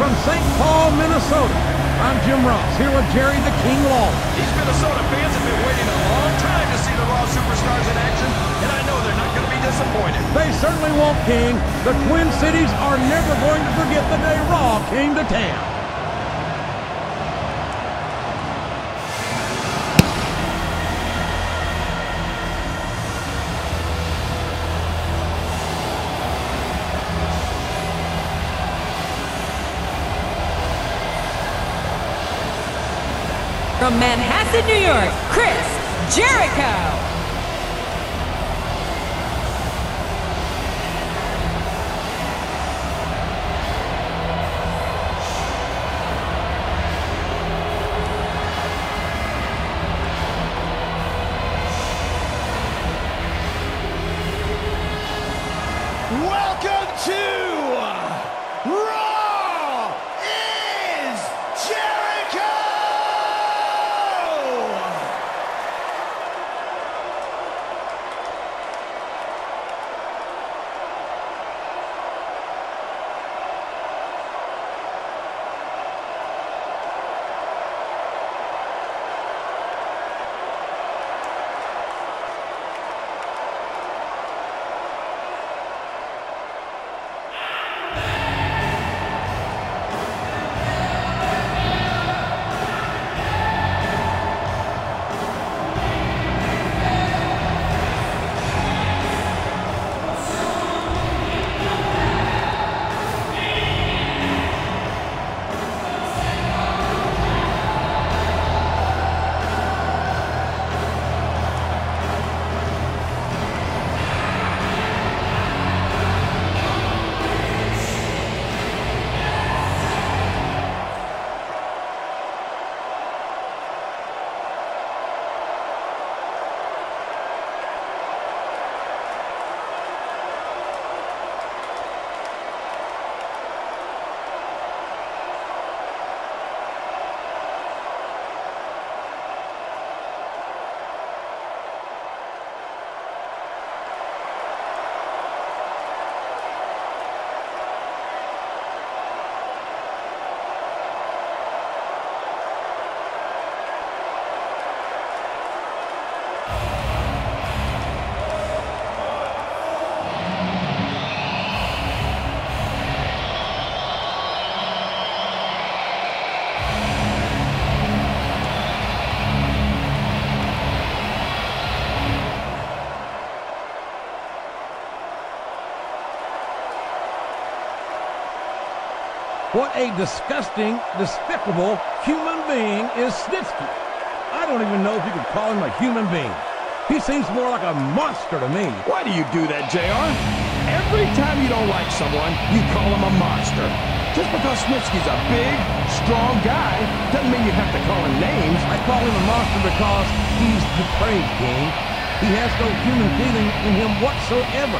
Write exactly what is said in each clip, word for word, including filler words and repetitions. From Saint Paul, Minnesota, I'm Jim Ross, here with Jerry the King Lawler. These Minnesota fans have been waiting a long time to see the Raw Superstars in action, and I know they're not going to be disappointed. They certainly won't, King. The Twin Cities are never going to forget the day Raw came to town. From Manhasset, New York, Chris Jericho. Welcome to Raw is Jericho. What a disgusting, despicable human being is Snitsky. I don't even know if you could call him a human being. He seems more like a monster to me. Why do you do that, J R? Every time you don't like someone, you call him a monster. Just because Snitsky's a big, strong guy doesn't mean you have to call him names. I call him a monster because he's depraved, King. He has no human feeling in him whatsoever.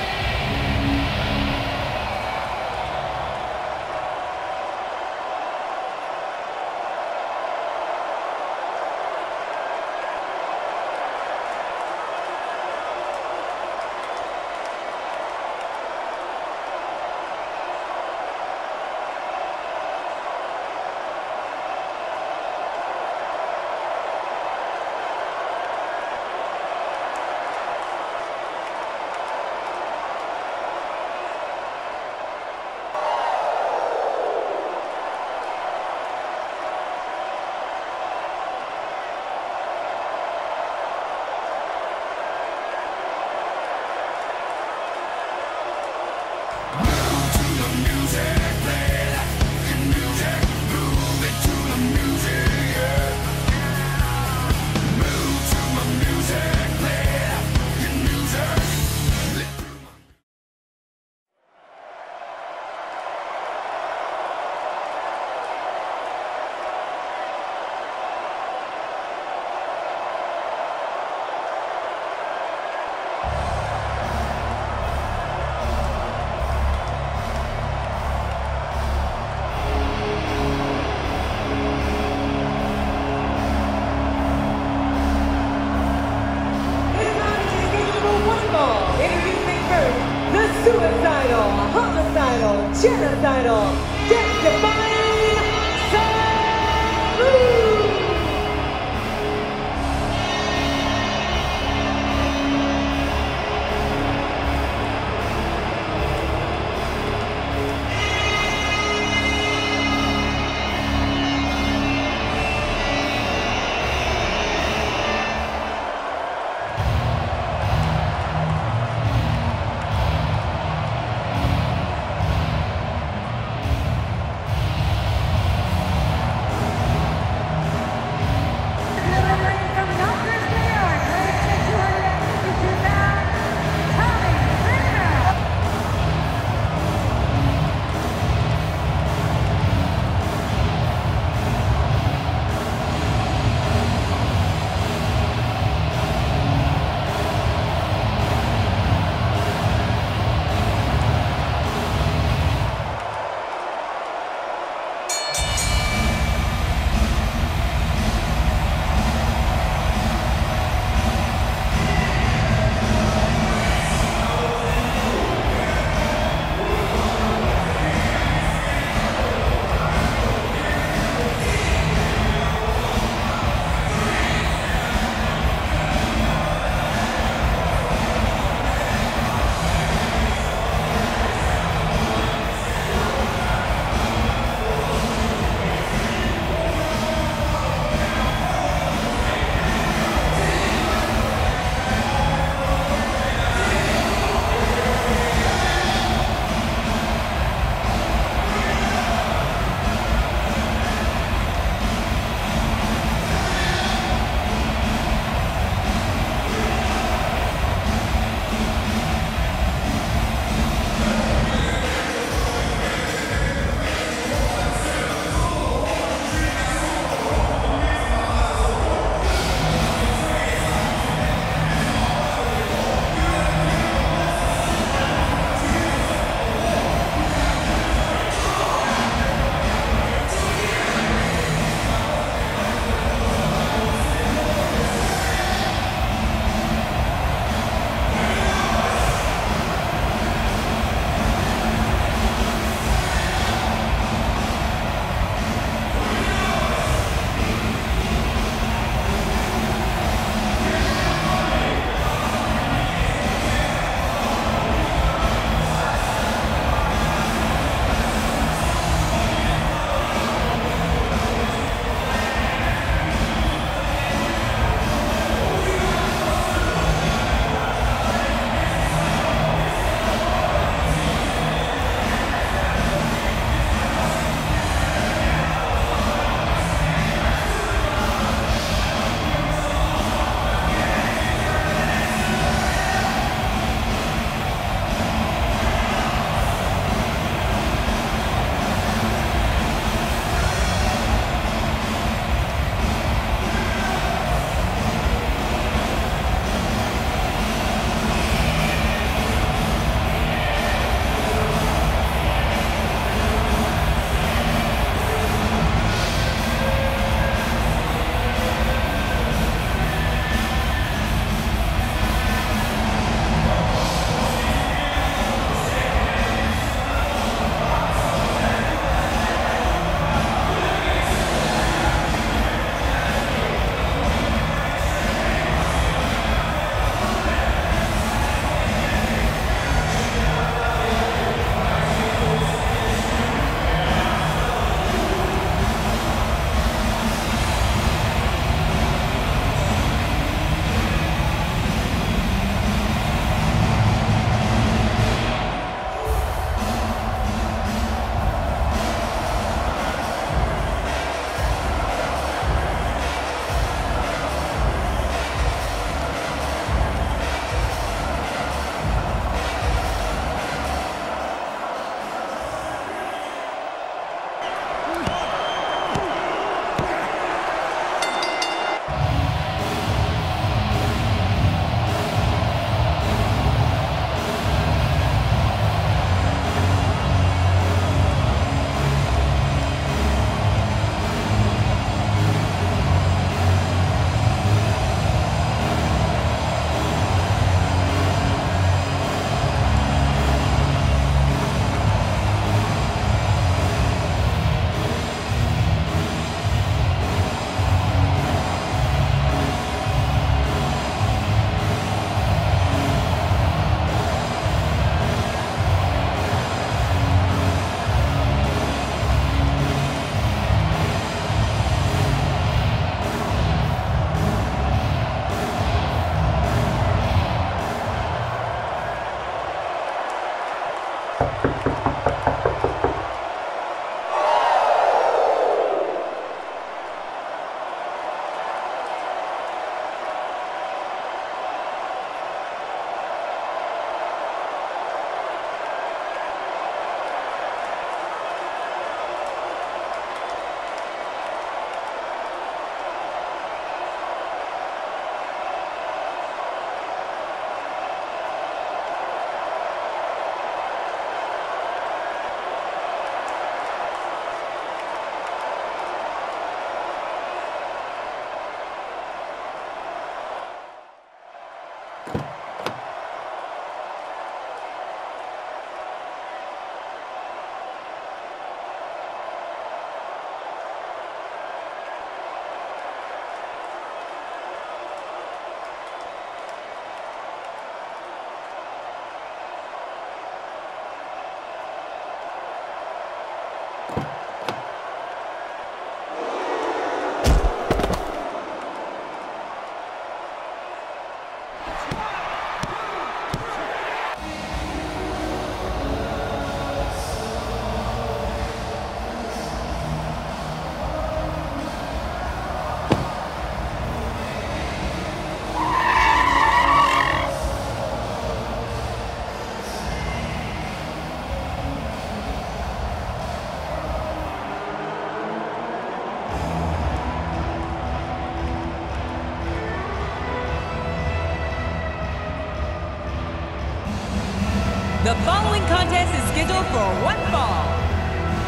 The following contest is scheduled for one fall,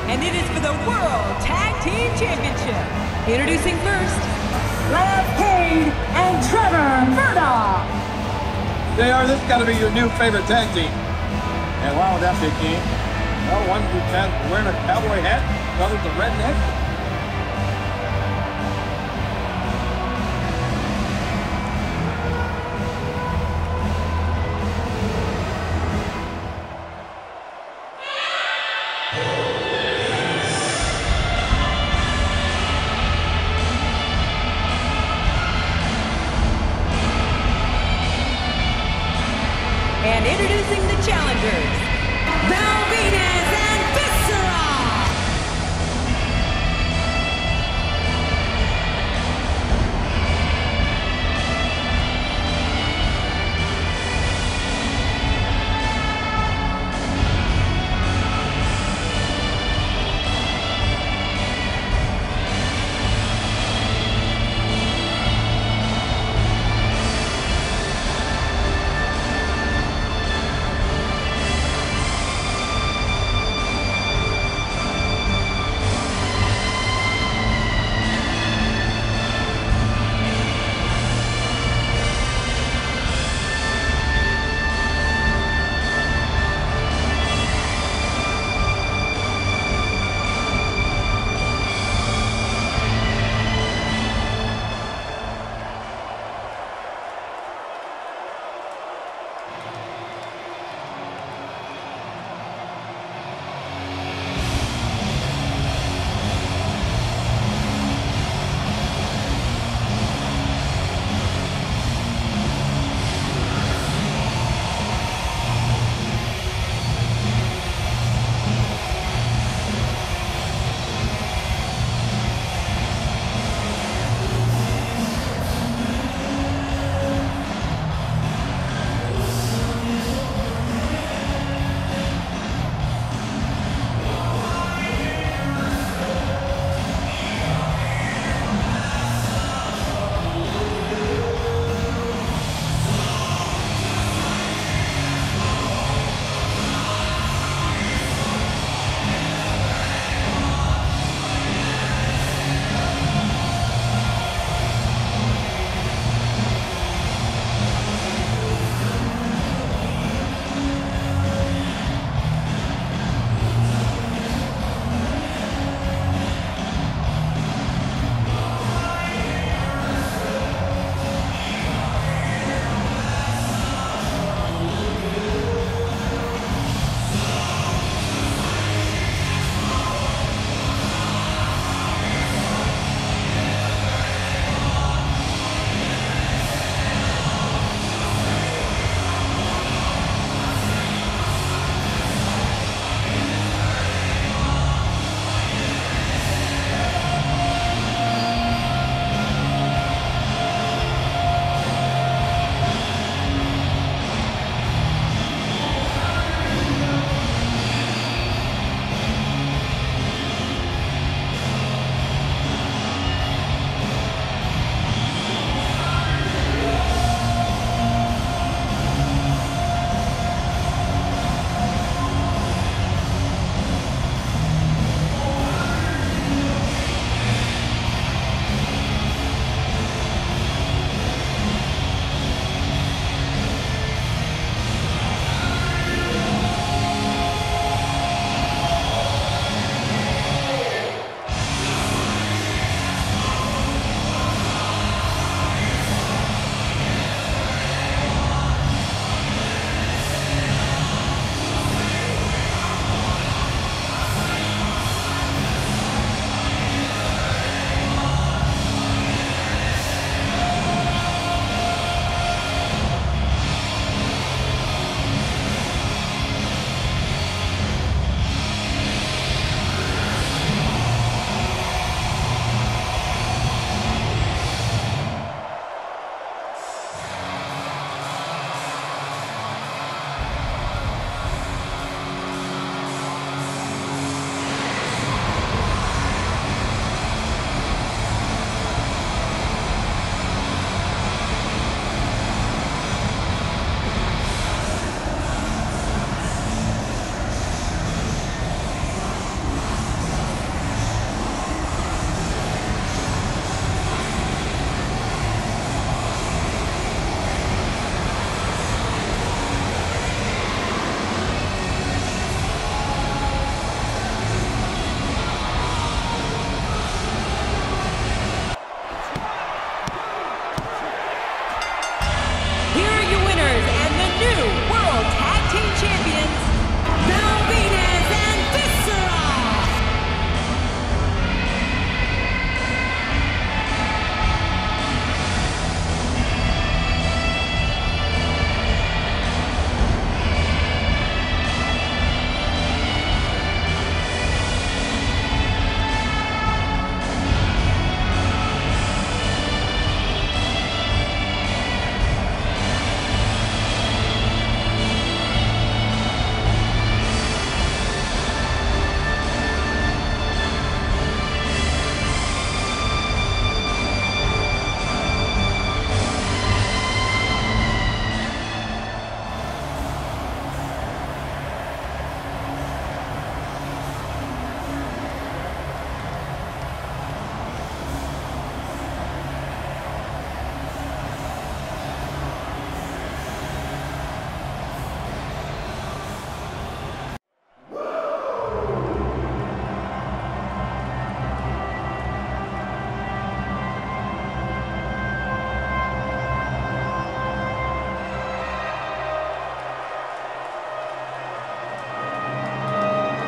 and it is for the World Tag Team Championship. Introducing first, Brad Cade and Trevor Murdoch. J R, this has got to be your new favorite tag team. And wow, that's a game. Well, one who can wear a cowboy hat, the other's a redneck. And introducing the challengers, Valvinez and Viscera!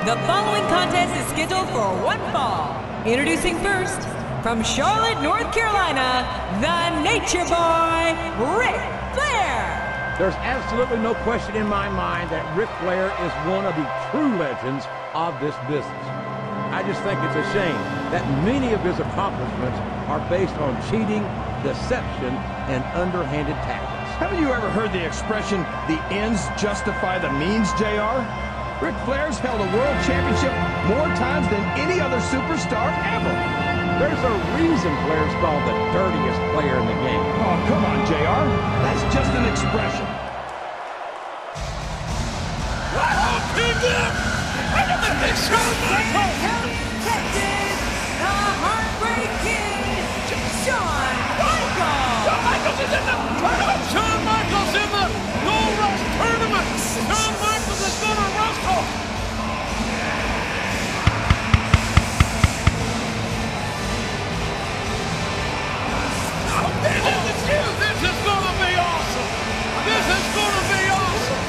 The following contest is scheduled for one fall. Introducing first, from Charlotte, North Carolina, the Nature Boy, Ric Flair. There's absolutely no question in my mind that Ric Flair is one of the true legends of this business. I just think it's a shame that many of his accomplishments are based on cheating, deception, and underhanded tactics. Haven't you ever heard the expression, the ends justify the means, J R? Ric Flair's held a world championship more times than any other superstar ever. There's a reason Flair's called the dirtiest player in the game. Oh, come on, J R. That's just an expression. I don't need them! I don't think they showed me! The Heartbreak Kid, Shawn Michaels! Shawn Michaels is in the tournament! Shawn Michaels in the No Rush tournament! Shawn Michaels is going to wrestle! Oh, this is, this is going to be awesome! This is going to be awesome!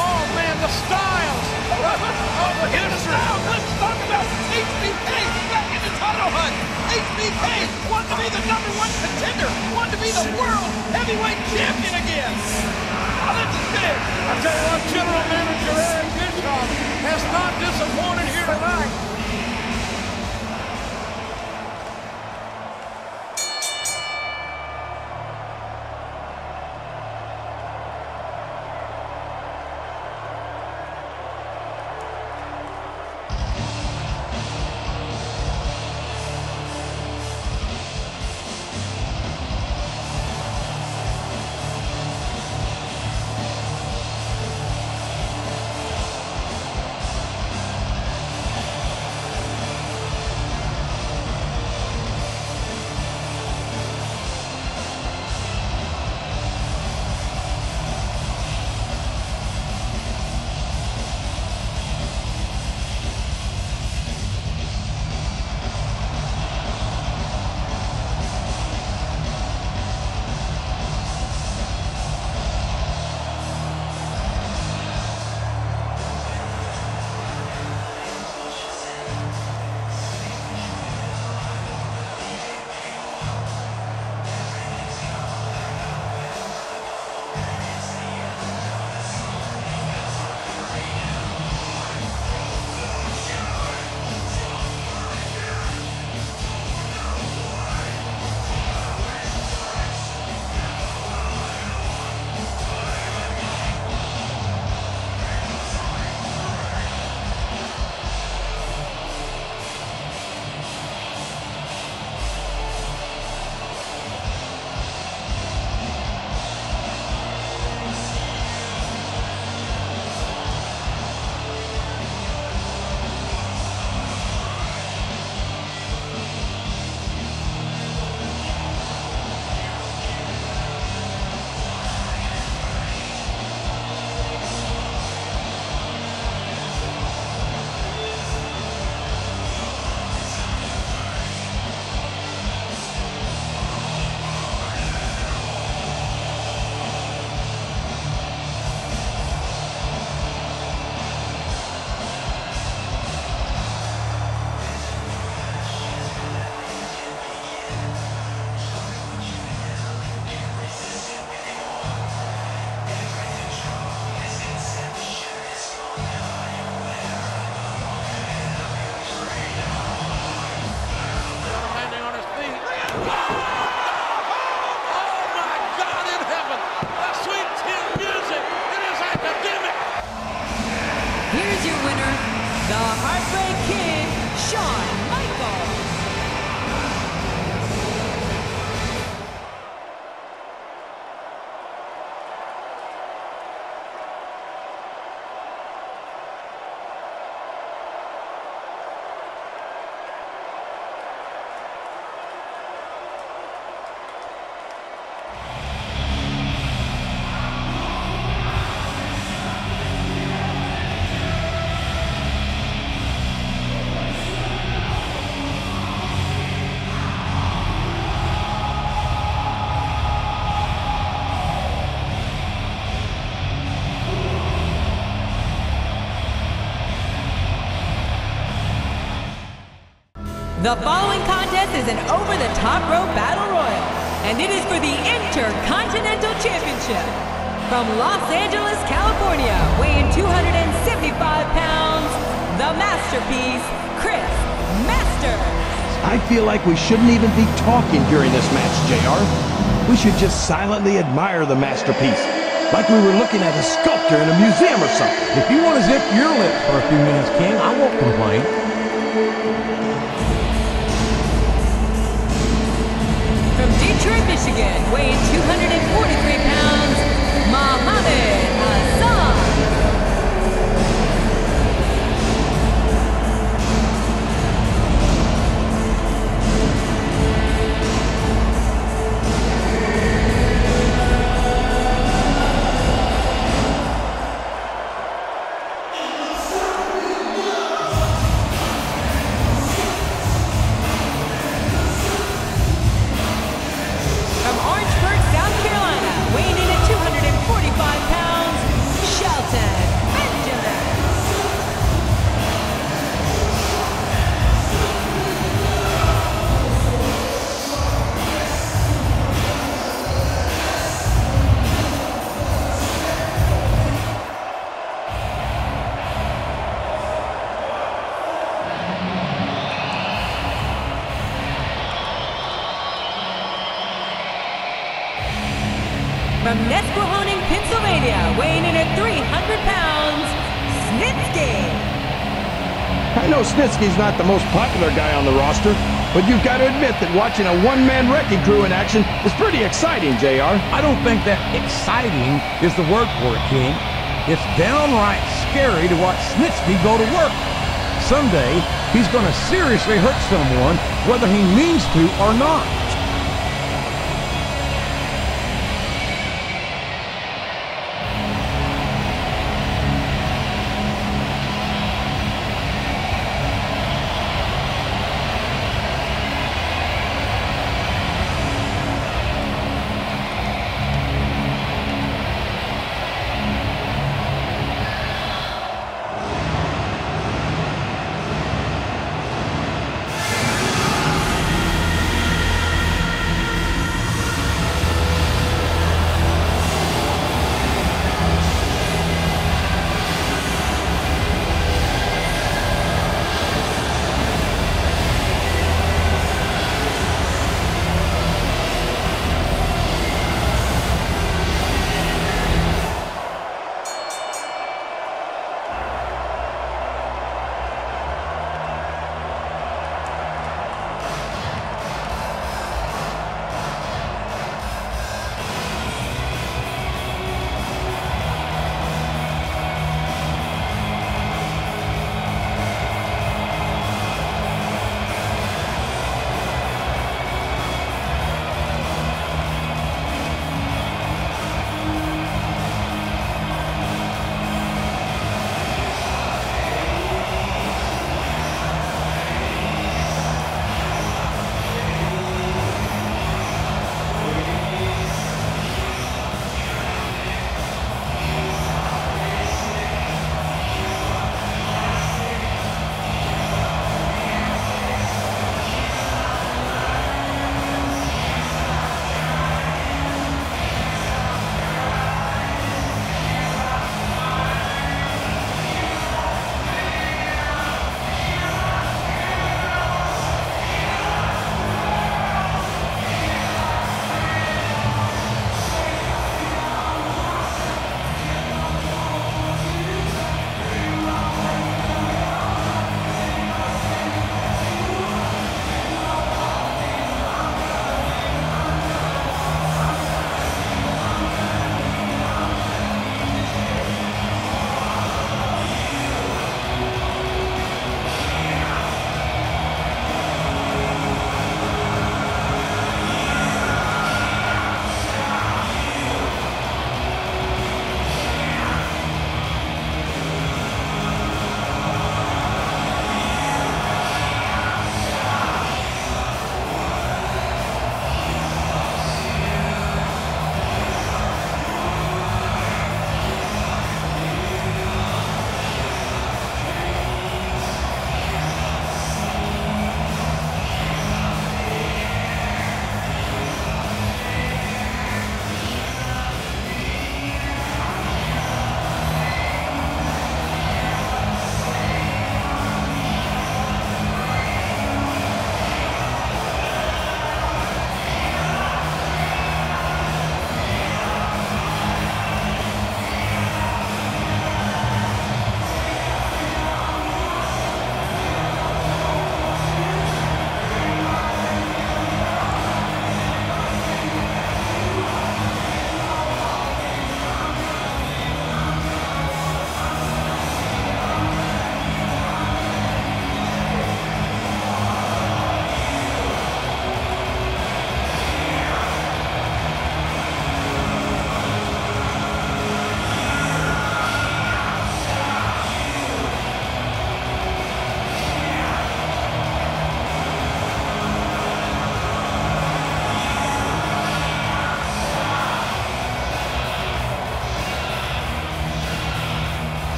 Oh man, the styles! Oh, look at the styles! Let's talk about H B K back in the title hunt! H B K wants to be the number one contender! Wants to be the world heavyweight champion again! Oh, this is big! I tell you what, General Manager Eric Bischoff has not disappointed here tonight! The following contest is an over-the-top rope battle royal, and it is for the Intercontinental Championship. From Los Angeles, California, weighing two hundred seventy-five pounds, the masterpiece, Chris Masters. I feel like we shouldn't even be talking during this match, J R. We should just silently admire the masterpiece, like we were looking at a sculpture in a museum or something. If you want to zip your lip for a few minutes, King, I won't complain. Detroit, Michigan, weighing two hundred forty-three pounds, Muhammad Hassan. From Nesquehoning, Pennsylvania, weighing in at three hundred pounds, Snitsky. I know Snitsky's not the most popular guy on the roster, but you've got to admit that watching a one-man wrecking crew in action is pretty exciting, J R. I don't think that exciting is the word for it, King. It's downright scary to watch Snitsky go to work. Someday, he's going to seriously hurt someone, whether he means to or not.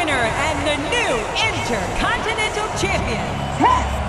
winner and the new Intercontinental Champion, Chris